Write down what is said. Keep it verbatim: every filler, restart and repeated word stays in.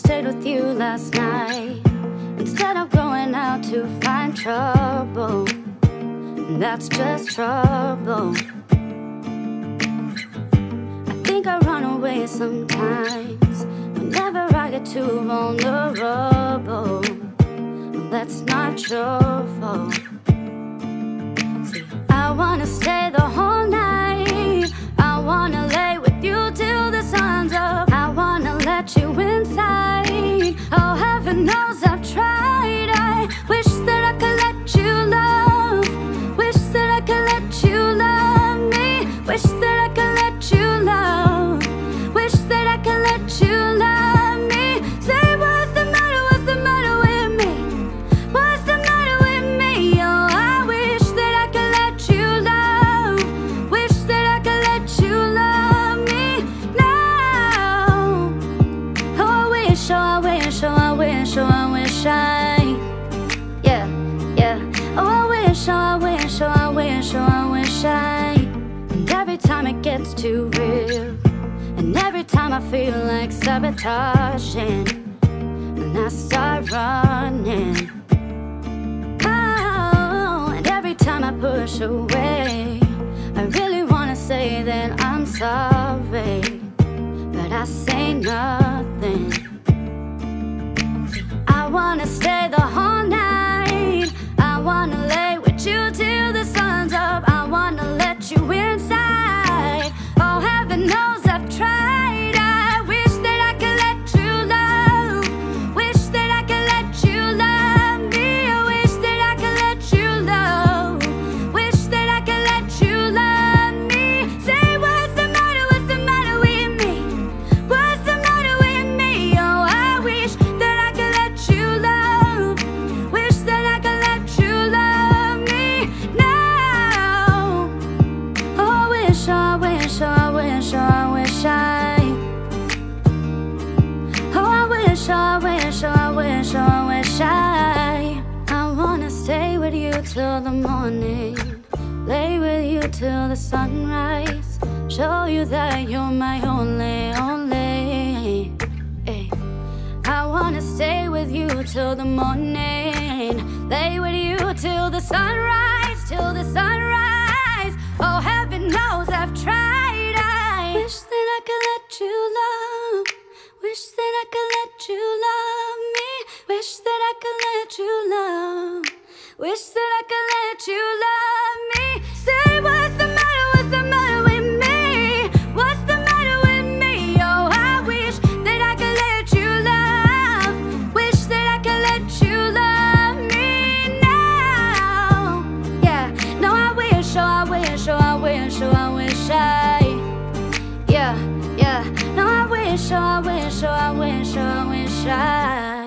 stayed with you last night instead of going out to find trouble. That's just trouble. I think I run away sometimes whenever I get too vulnerable. That's not your fault. See, I wanna stay the whole night. I wanna lay with you till the sun's up. I wanna let you inside. Oh, heaven knows I've tried. I wish that I could let you love. Wish that I could let you love me. Wish that I could let you love. Wish that I could let you love me. Say, what's the matter? What's the matter with me? What's the matter with me? Oh, I wish that I could let you love. Wish that I could let you love me now. Oh, I wish, oh, I wish, oh, I wish, oh, I wish I. Yeah, yeah. Oh, I wish, oh, I wish, oh, I wish, oh, I wish I. And every time it gets too real, and every time I feel like sabotaging, and I start running. Oh, and every time I push away, I really wanna say that I'm sorry, but I say nothing. I wanna stay the whole night. I wanna lay with you till the sun's up. I wanna let you inside. Oh, heaven knows I've tried. I wish that I could let you love. Wish that I could let you love me. I wish that I could let you love. Wish that I could let you love me. Say, what's the matter? What's the matter with me? What's the matter with me? Oh, I wish that I could let you love. Wish that I could let you love me now. Oh, I wish, oh, I wish, oh, I wish, oh, I wish I. Oh, I wish, oh, I wish, oh, I wish, oh, I wish I. I wanna stay with you till the morning, lay with you till the sunrise, show you that you're my only, only. Ay. I wanna stay with you till the morning, lay with you till the sunrise, till the sunrise. Oh, heaven knows I've tried. I wish that I could let you love. Wish that I could let you love me. Wish that I could let you love. Wish that I could let you love me. Say, what's the matter? What's the matter with me? What's the matter with me? Oh, I wish that I could let you love. Wish that I could let you love me now. Yeah, no, I wish, oh, I wish, oh, I wish, oh, I wish I. Yeah, yeah, no, I wish, oh, I wish, oh, I wish, oh, I wish I.